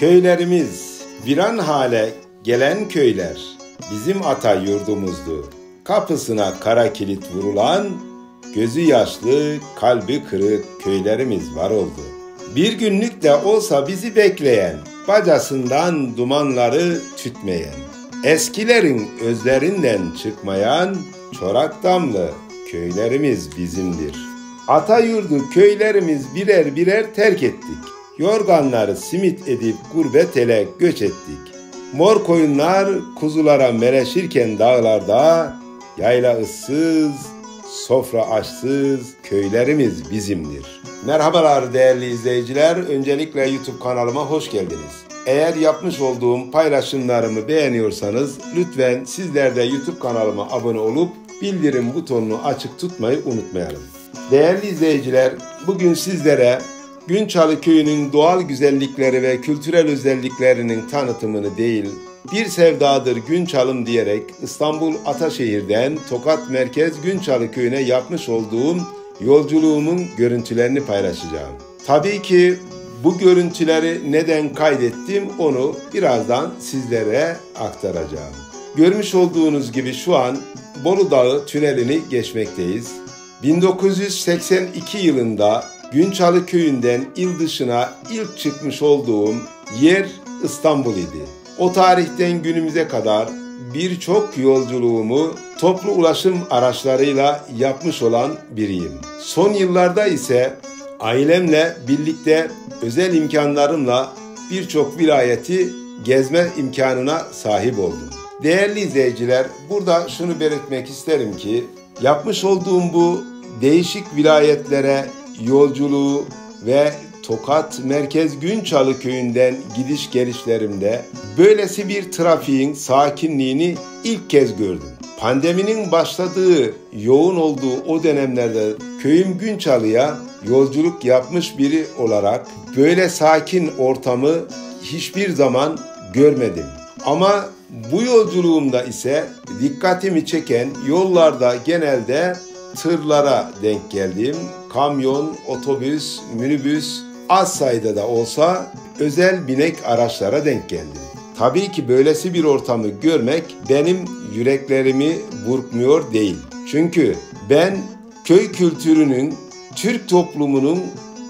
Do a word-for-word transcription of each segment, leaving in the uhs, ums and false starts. Köylerimiz, viran hale gelen köyler, bizim ata yurdumuzdu. Kapısına kara kilit vurulan, gözü yaşlı, kalbi kırık köylerimiz var oldu. Bir günlük de olsa bizi bekleyen, bacasından dumanları tütmeyen, eskilerin özlerinden çıkmayan, çorak damlı köylerimiz bizimdir. Atayurdu köylerimiz birer birer terk ettik. Yorganları simit edip gurbet ele göç ettik. Mor koyunlar kuzulara meleşirken dağlarda, yayla ıssız, sofra açsız köylerimiz bizimdir. Merhabalar değerli izleyiciler. Öncelikle YouTube kanalıma hoş geldiniz. Eğer yapmış olduğum paylaşımlarımı beğeniyorsanız lütfen sizler de YouTube kanalıma abone olup bildirim butonunu açık tutmayı unutmayalım. Değerli izleyiciler, bugün sizlere Günçalı Köyü'nün doğal güzellikleri ve kültürel özelliklerinin tanıtımını değil, bir sevdadır Günçalım diyerek İstanbul Ataşehir'den Tokat Merkez Günçalı Köyü'ne yapmış olduğum yolculuğumun görüntülerini paylaşacağım. Tabii ki bu görüntüleri neden kaydettim onu birazdan sizlere aktaracağım. Görmüş olduğunuz gibi şu an Bolu Dağı tünelini geçmekteyiz. bin dokuz yüz seksen iki yılında Günçalı Köyü'nden il dışına ilk çıkmış olduğum yer İstanbul idi. O tarihten günümüze kadar birçok yolculuğumu toplu ulaşım araçlarıyla yapmış olan biriyim. Son yıllarda ise ailemle birlikte özel imkanlarımla birçok vilayeti gezme imkanına sahip oldum. Değerli izleyiciler, burada şunu belirtmek isterim ki yapmış olduğum bu değişik vilayetlere yolculuğu ve Tokat Merkez Günçalı Köyü'nden gidiş gelişlerimde böylesi bir trafiğin sakinliğini ilk kez gördüm. Pandeminin başladığı, yoğun olduğu o dönemlerde köyüm Günçalı'ya yolculuk yapmış biri olarak böyle sakin ortamı hiçbir zaman görmedim. Ama bu yolculuğumda ise dikkatimi çeken yollarda genelde tırlara denk geldim. Kamyon, otobüs, minibüs, az sayıda da olsa özel binek araçlara denk geldim. Tabii ki böylesi bir ortamı görmek benim yüreklerimi burkmuyor değil. Çünkü ben köy kültürünün, Türk toplumunun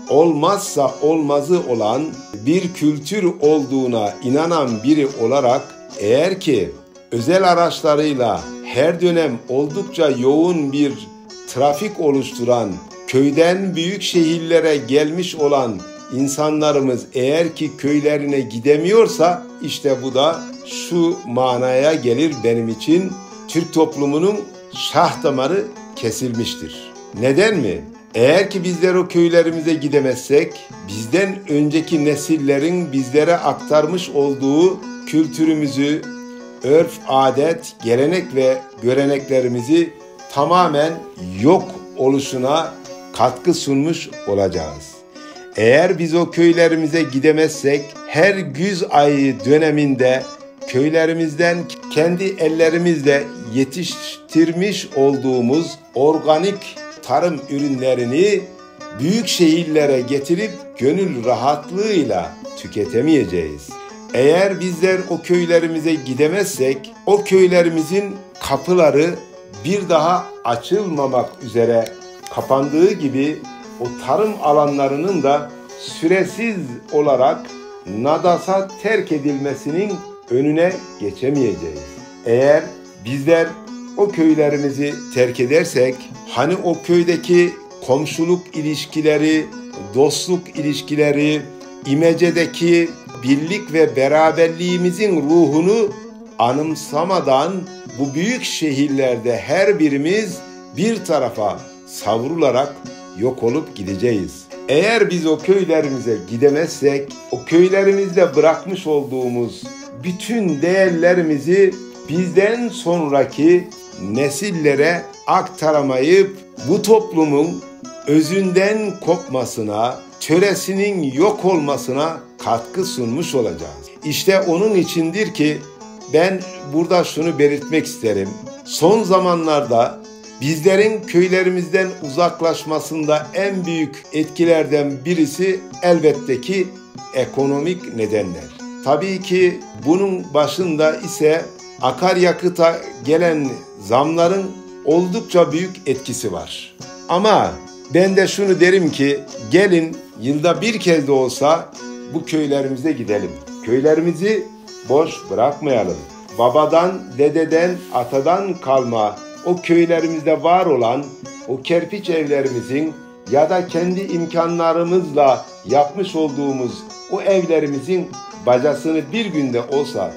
olmazsa olmazı olan bir kültür olduğuna inanan biri olarak eğer ki özel araçlarıyla her dönem oldukça yoğun bir trafik oluşturan, köyden büyük şehirlere gelmiş olan insanlarımız eğer ki köylerine gidemiyorsa işte bu da şu manaya gelir benim için: Türk toplumunun şah damarı kesilmiştir. Neden mi? Eğer ki bizler o köylerimize gidemezsek bizden önceki nesillerin bizlere aktarmış olduğu kültürümüzü, örf, adet, gelenek ve göreneklerimizi tamamen yok oluşuna katkı sunmuş olacağız. Eğer biz o köylerimize gidemezsek her güz ayı döneminde köylerimizden kendi ellerimizle yetiştirmiş olduğumuz organik tarım ürünlerini büyük şehirlere getirip gönül rahatlığıyla tüketemeyeceğiz. Eğer bizler o köylerimize gidemezsek o köylerimizin kapıları bir daha açılmamak üzere kapandığı gibi o tarım alanlarının da süresiz olarak nadasa terk edilmesinin önüne geçemeyeceğiz. Eğer bizler o köylerimizi terk edersek hani o köydeki komşuluk ilişkileri, dostluk ilişkileri, imecedeki birlik ve beraberliğimizin ruhunu anımsamadan bu büyük şehirlerde her birimiz bir tarafa savrularak yok olup gideceğiz. Eğer biz o köylerimize gidemezsek o köylerimizde bırakmış olduğumuz bütün değerlerimizi bizden sonraki nesillere aktaramayıp bu toplumun özünden kopmasına, töresinin yok olmasına katkı sunmuş olacağız. İşte onun içindir ki ben burada şunu belirtmek isterim. Son zamanlarda Bizlerin köylerimizden uzaklaşmasında en büyük etkilerden birisi elbette ki ekonomik nedenler. Tabii ki bunun başında ise akaryakıta gelen zamların oldukça büyük etkisi var. Ama ben de şunu derim ki gelin yılda bir kez de olsa bu köylerimize gidelim. Köylerimizi boş bırakmayalım. Babadan, dededen, atadan kalma o köylerimizde var olan o kerpiç evlerimizin ya da kendi imkanlarımızla yapmış olduğumuz o evlerimizin bacasını bir günde olsa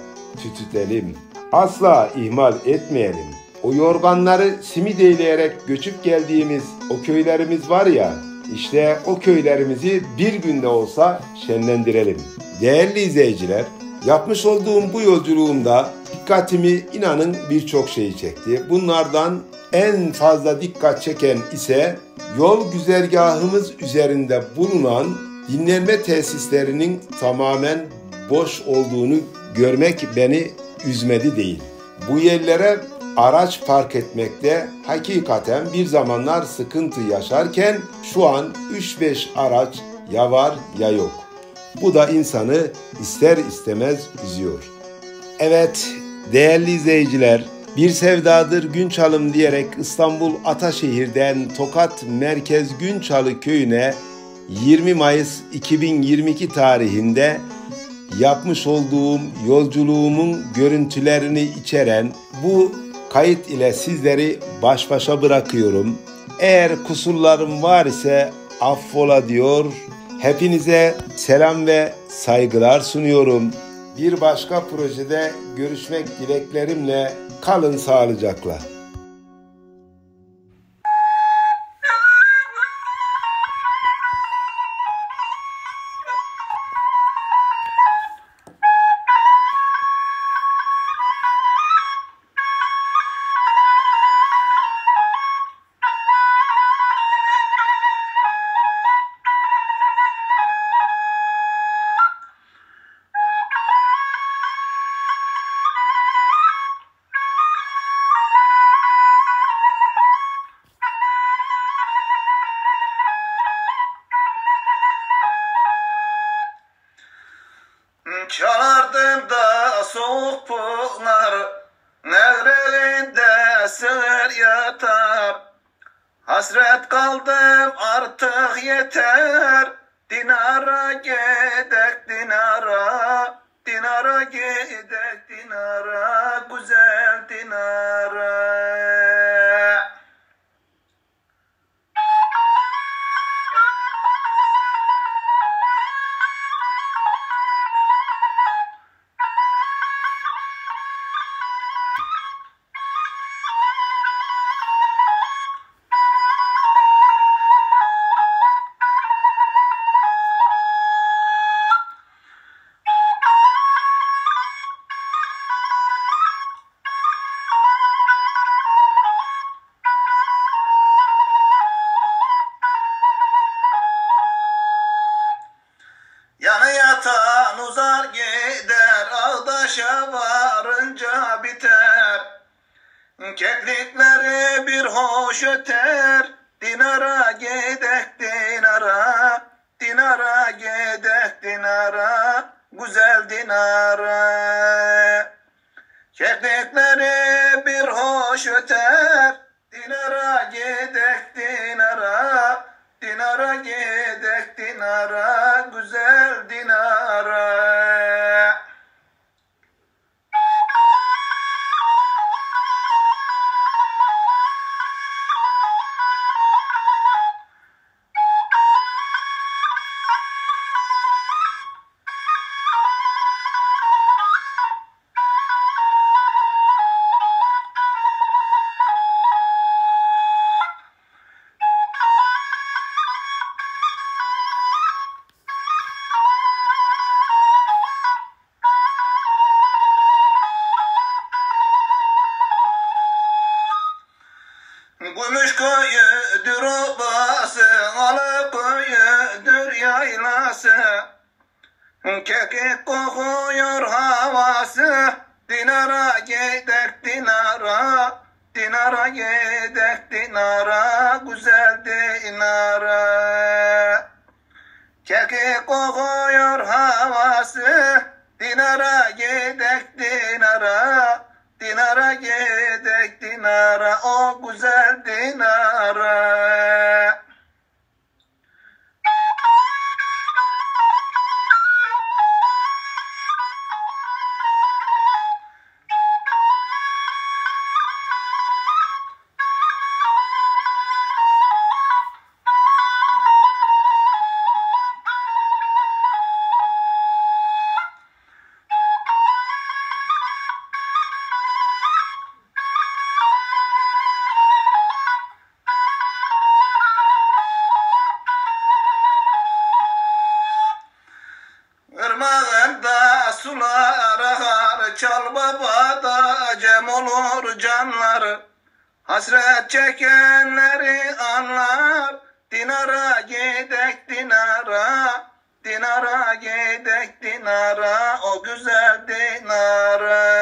tütütelim. Asla ihmal etmeyelim. O yorganları simit eyleyerek göçüp geldiğimiz o köylerimiz var ya, işte o köylerimizi bir günde olsa şenlendirelim. Değerli izleyiciler, yapmış olduğum bu yolculuğumda dikkatimi inanın birçok şey çekti. Bunlardan en fazla dikkat çeken ise yol güzergahımız üzerinde bulunan dinlenme tesislerinin tamamen boş olduğunu görmek beni üzmedi değil. Bu yerlere araç park etmekte hakikaten bir zamanlar sıkıntı yaşarken şu an üç beş araç ya var ya yok. Bu da insanı ister istemez üzüyor. Evet değerli izleyiciler, bir sevdadır Günçalım diyerek İstanbul Ataşehir'den Tokat Merkez Günçalı Köyü'ne yirmi Mayıs iki bin yirmi iki tarihinde yapmış olduğum yolculuğumun görüntülerini içeren bu kayıt ile sizleri baş başa bırakıyorum. Eğer kusurlarım var ise affola diyor. Hepinize selam ve saygılar sunuyorum. Bir başka projede görüşmek dileklerimle kalın sağlıcakla. Çalardım da soğuk pınarı, nevrelinde sığır yatar. Hasret kaldım artık yeter, Dinara gidek Dinara, Dinara gidek Dinara, güzel Dinara. Keklikleri bir hoş öter, Dinara gidek Dinara, Dinara gidek Dinara, güzel Dinara. Keklikleri bir hoş öter, Dinara gidek Dinara, Dinara gidek Dinara, güzel Dinara. Gümüş koyudur obası, alı koyudur yaylası. Kekik kokuyor havası, Dinara gidek Dinara, Dinara gidek dinara, güzel dinara. Keki kokuyor havası, dinara gidek dinara. Dinara gidek dinara, o güzel dinara. Irmağında sular akar, çal babada cem olur canlar. Hasret çekenleri anlar, dinara gidek dinara. Dinara gidek dinara, o güzel dinara.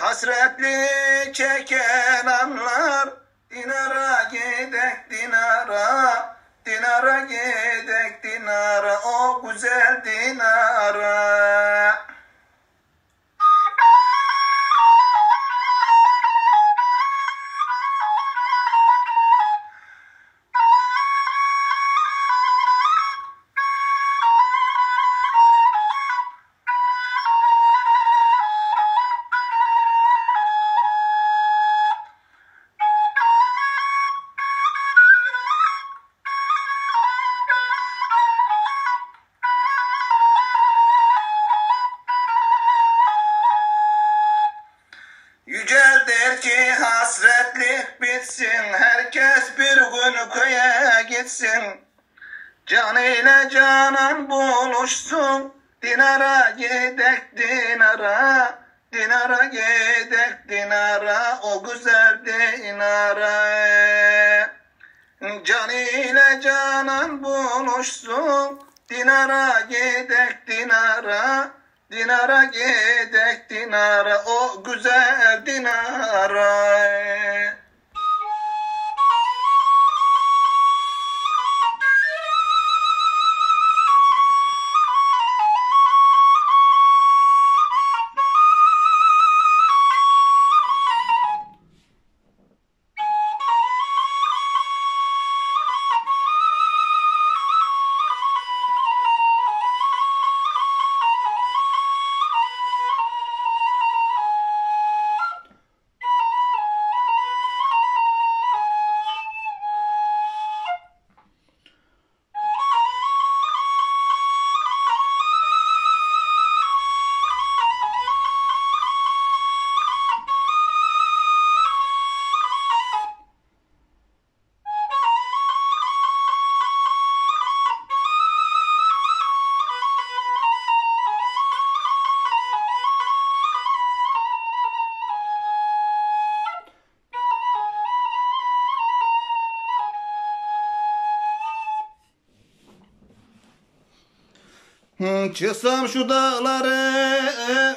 Hasretli çeken anlar, dinara gidek dinara. Dinara gidek dinara, o güzel dinara. Yüceldir ki hasretlik bitsin, herkes bir gün köye gitsin. Can ile canan buluşsun, dinara gidek dinara. Dinara gidek dinara, o güzel dinara. Can ile canan buluşsun, dinara gidek dinara. Dinara gidek dinara, o güzel dinara. Çıksam şu dağları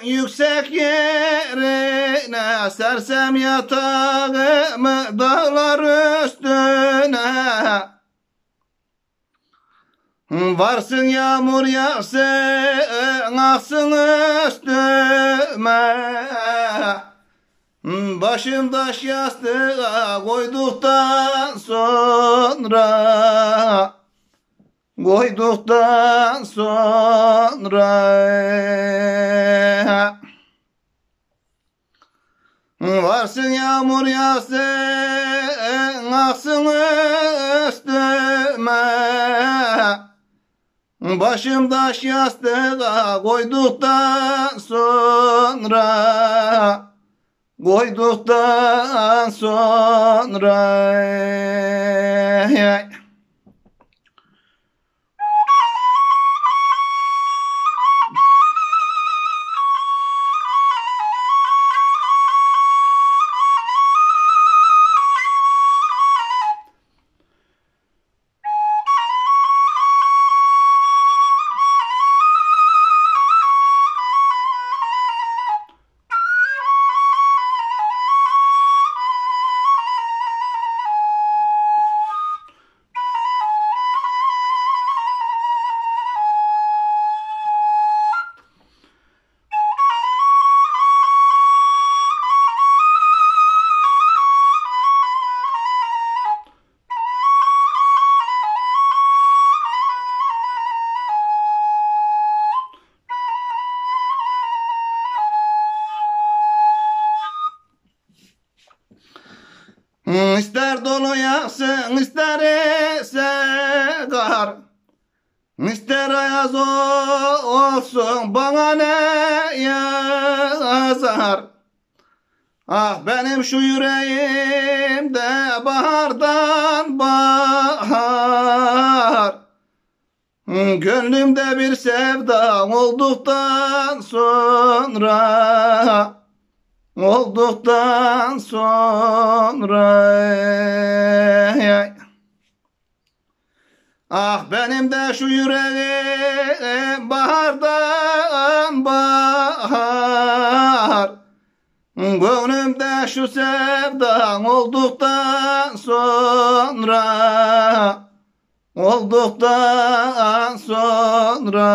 yüksek yerine, sersem yatağımı dağlar üstüne. Varsın yağmur yağsın aksın üstüme. Başım taş yastığa koyduktan sonra, koyduktan sonra. Varsın yağmur yağsın aksın üstüme. Başım taş yastığa koyduktan sonra, koyduktan sonra. İster dolu yaksın, ister ise kar, İster ayaz olsun bana ne yazar. Ah benim şu yüreğimde bahardan bahar, gönlümde bir sevda olduktan sonra, olduktan sonra. Ah benim de şu yüreğim bahardan bahar, gönlümde şu sevdan olduktan sonra, olduktan sonra.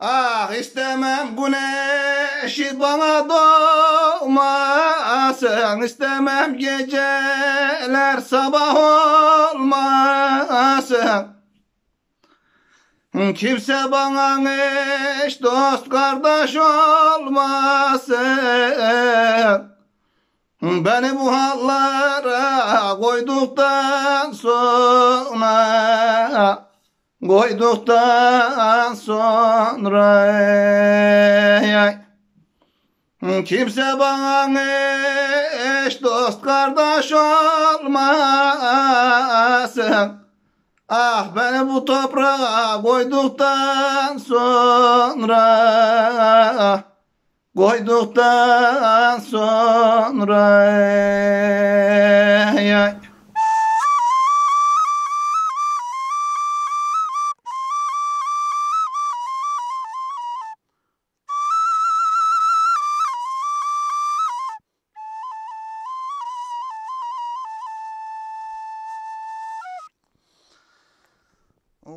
Ah istemem güneşi bana doğmasın, istemem geceler sabah olmasın. Kimse bana eş dost kardeş olmasın, beni bu hallara koyduktan sonra, koyduktan sonra. Kimse bana eş dost kardeş olmasın, ah beni bu toprağa koyduktan sonra, koyduktan sonra.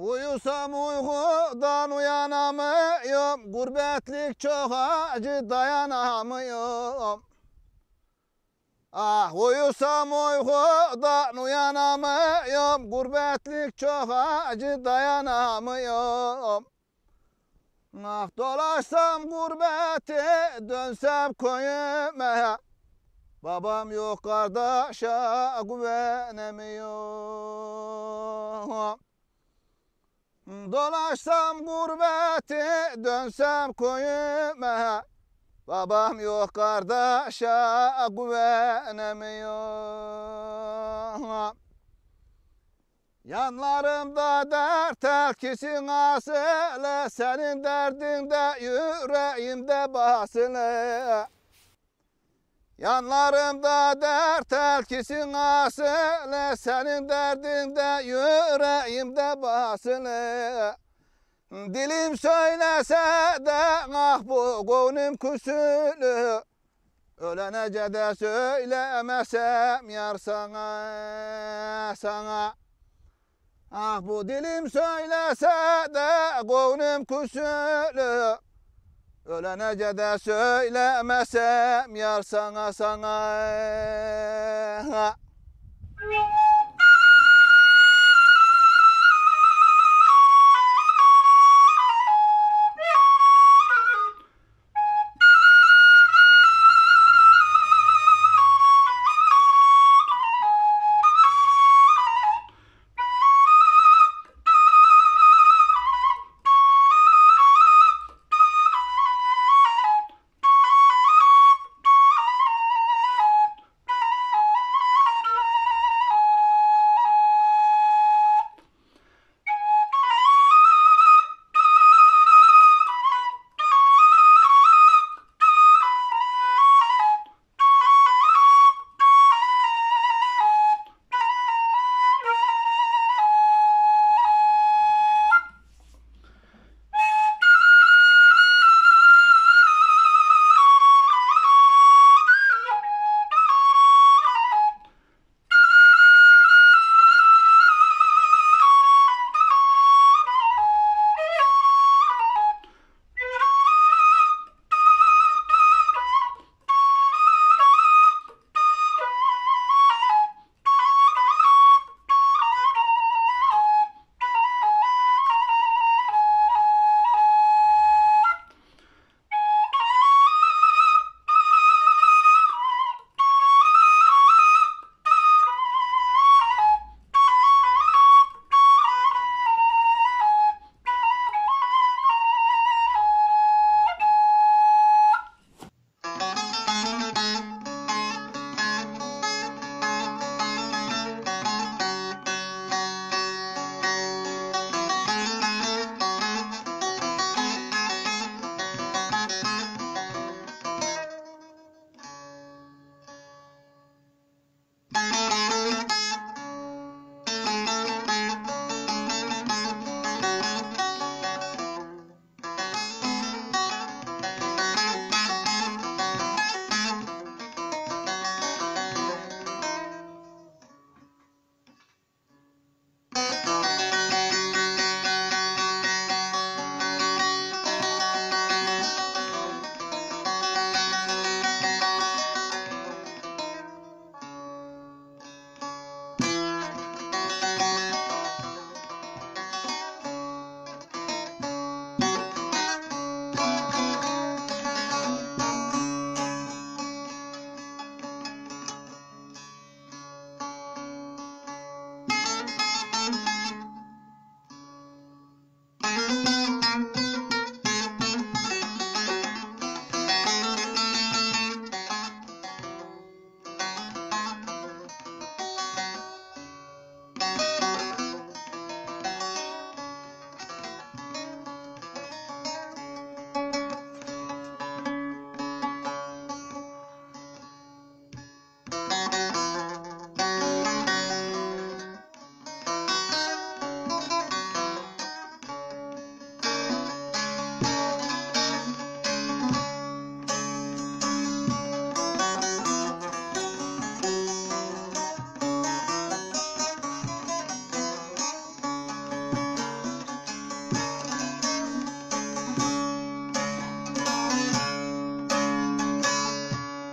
Uyusam uykudan uyanamıyorum, gurbetlik çok acı dayanamıyorum. Ah uyusam uykudan uyanamıyorum, gurbetlik çok acı dayanamıyorum. Ah dolaşsam gurbeti dönsem köyüme, babam yok kardeşe güvenemiyorum. Dolaşsam gurbeti dönsem köyüme, babam yok kardeşe güvenemiyorum. Yanlarımda dert telkisin asılı, senin derdinde yüreğimde basılı. Yanlarımda dert telkisin asılı, senin derdinde yüreğimde basılı. Dilim söylese de ah bu gönlüm küsülü, ölenece de söylemesem yar sana, sana. Ah bu dilim söylese de gönlüm küsülü, ölenece de söylemesem yar sana, sana.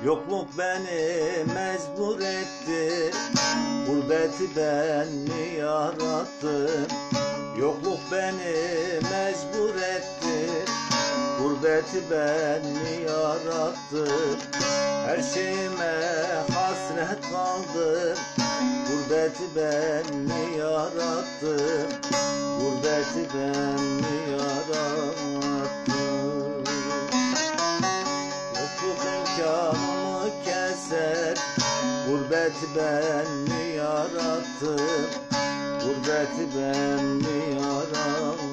Yokluk beni mecbur etti, gurbeti ben mi yarattım? Yokluk beni mecbur etti, gurbeti ben mi yarattım? Her şeyime hasret kaldı, gurbeti ben mi yarattım? Gurbeti ben mi yarattım? Yokluk imkanımı keser, gurbeti ben mi yarattım? Gurbeti ben mi yarattım?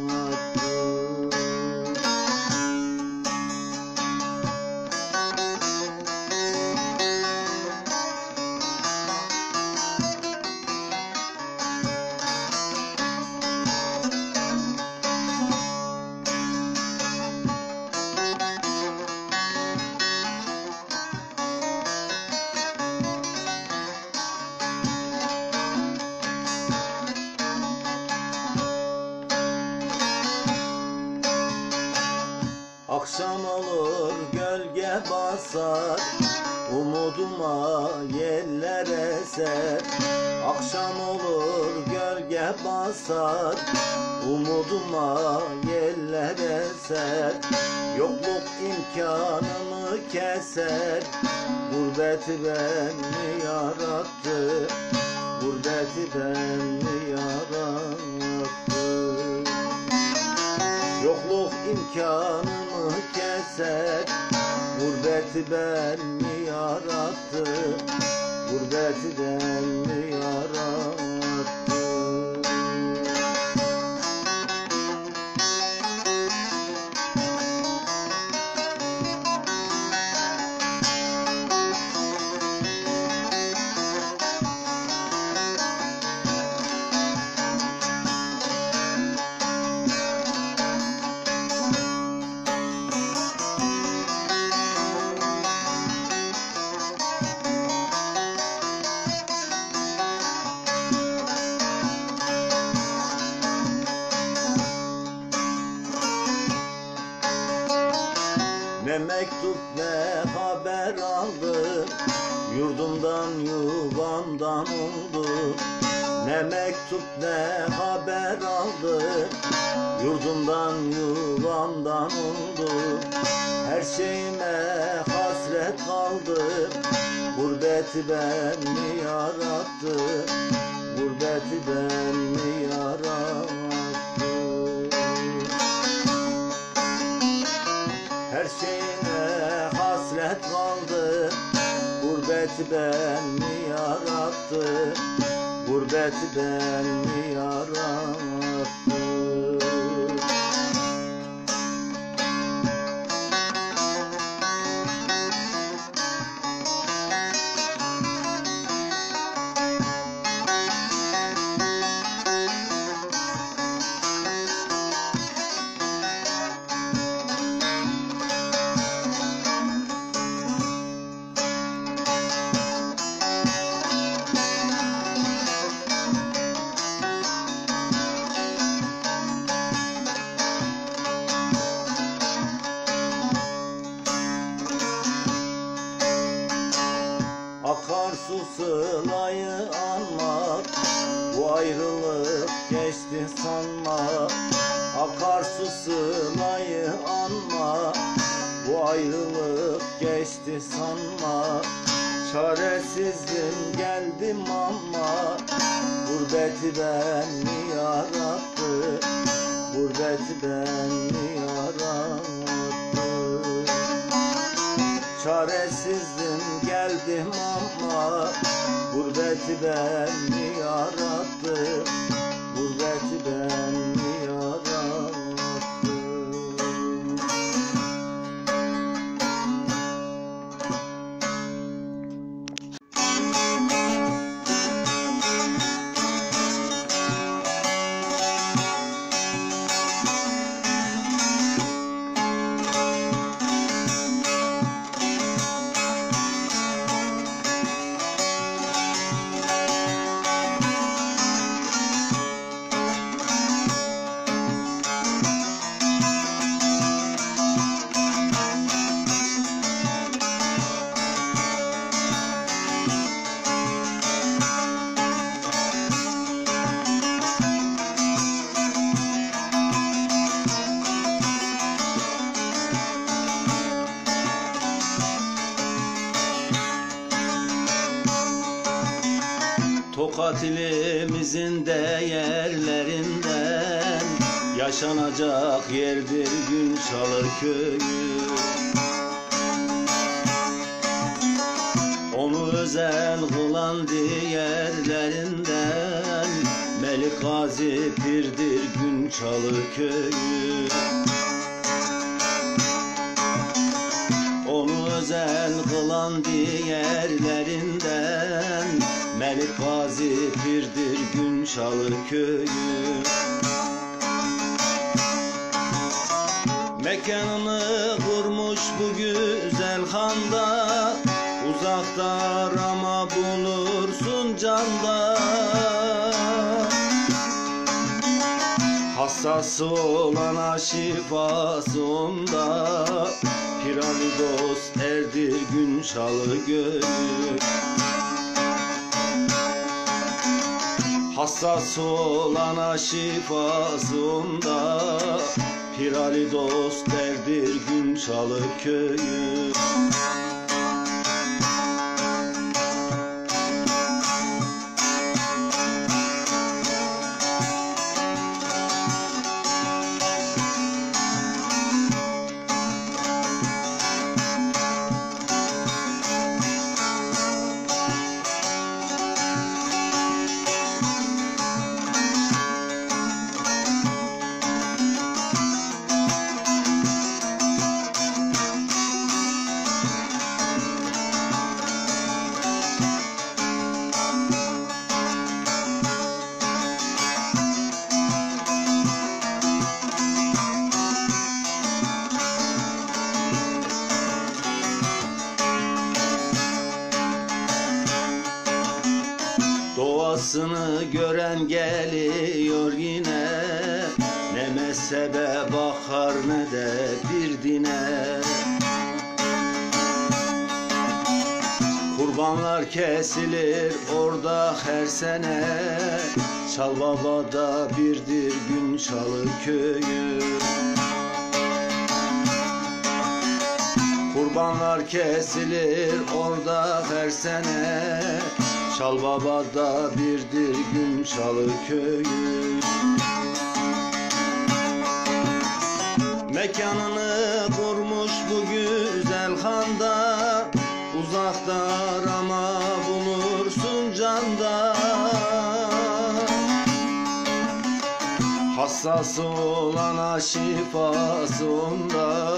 Akşam olur gölge basar, umuduma yeller eser. Akşam olur gölge basar, umuduma yeller eser. Yokluk imkanımı keser, gurbeti ben mi yarattı? Gurbeti ben mi yarattı? Yokluk imkanımı keser, gurbeti ben mi yarattı? Gurbeti ben mi yarattı? Ne mektup ne haber aldım, yurdumdan yuvamdan oldum. Ne mektup ne haber aldım, yurdumdan yuvamdan oldum. Her şeyime hasret kaldı, gurbeti ben mi yarattı? Gurbeti ben mi yarattı? Her şeyine hasret kaldı, gurbeti ben mi yarattı? Gurbeti ben mi yarattı? Akarsu sılayı almak, bu ayrılık geçti sanma. Akarsu sılayı alma, bu ayrılık geçti sanma. Çaresizdim geldim ama, gurbeti ben mi yarattı? Gurbeti ben mi yarattı? Çaresizdim geldim ama, gurbeti ben mi yarattı? Gurbeti ben mi yarattı? Tokat ilimizin değerlerinden, yaşanacak yerdir Günçalı Köyü. Onu özel kılan diğerlerinden, Melik Gazi Pir'dir Günçalı Köyü. Onu özel kılan diğerlerinden, Melik Gazi Pir'dir Günçalı Köyü. Mekanını kurmuş bu güzel handa, uzakta ama bulursun canda. Hassası olana şifası onda, Piramidos erdir Günçalı Köyü. Hassası olana şifası onda, Piramidos erdir Günçalı Köyü. Doğasını gören geliyor yine, ne mezhebe bakar ne de bir dine. Kurbanlar kesilir orada her sene, Çalbaba'da birdir Günçalı Köyü. Kurbanlar kesilir orada her sene, Çalbaba'da birdir Günçalı Köyü. Mekanını kurmuş bu güzel handa, uzakta ama bulursun canda. Hassası olana şifası onda,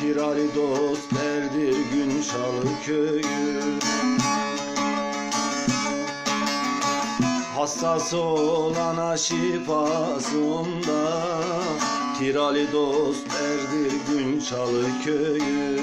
Piramidos derdir Günçalı Köyü. Hassası olana şifasında, Piramidos derdir Günçalı Köyü.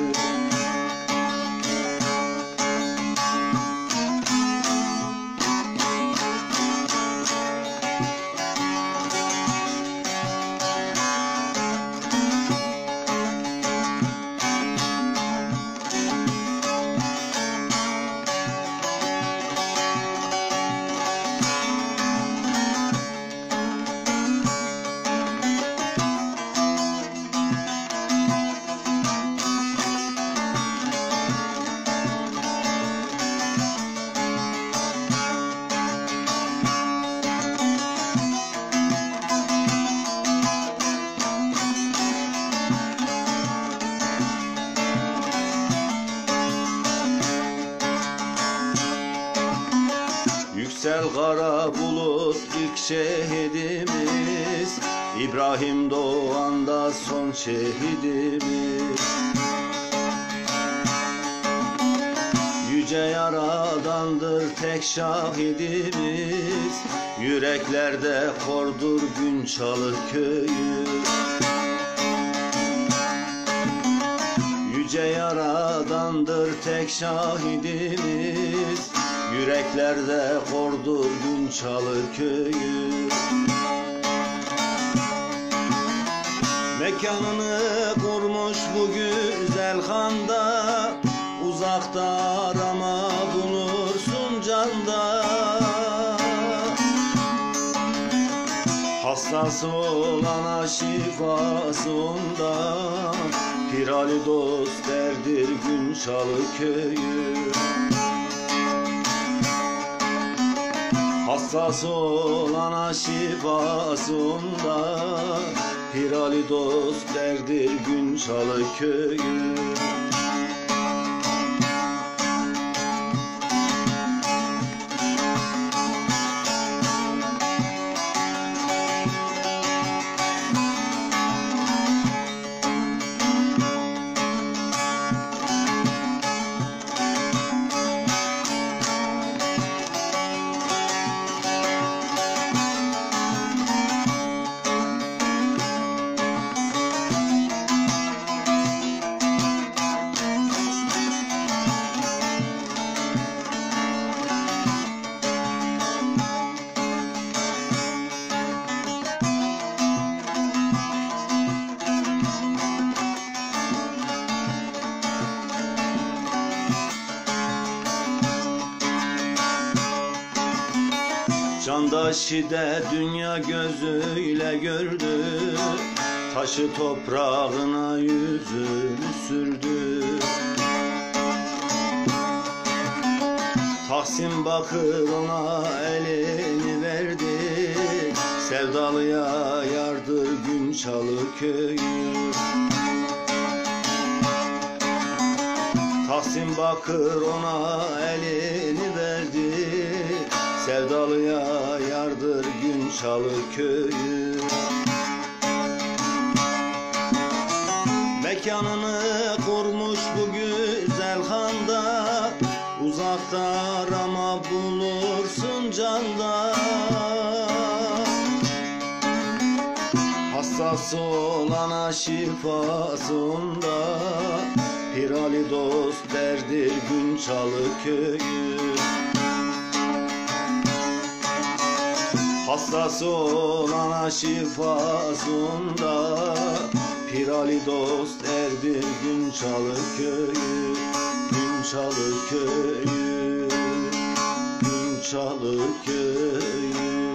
Yüksel kara bulut ilk şehidimiz, İbrahim Doğan'da son şehidimiz. Yüce Yaradan'dır tek şahidimiz, yüreklerde kordur Günçalı Köyü. Yüce Yaradan'dır tek şahidimiz, yüreklerde kordur Günçalı Köyü. Mekanını kurmuş bu güzel handa, uzakta arama bulursun canda. Hassası olana şifası onda, Piramidos derdir Günçalı Köyü. Hastası olana şifasında Pirali dost derdir Günçalı köyü. Candaşı de dünya gözüyle gördü, taşı toprağına yüzünü sürdü. Tahsin Bakır ona elini verdi, sevdalıya yardır Günçalı köyü. Tahsin Bakır ona elini verdi, sevdalıya yardır Günçalı köyü. Mekanını kurmuş bu güzel handa, uzakta arama bulursun canda. Hassas olana şifasında Pirali dost derdir Günçalı köyü. Hastası olana şifasında Pirali dost derdir Günçalı köyü. Günçalı köyü, Günçalı köyü.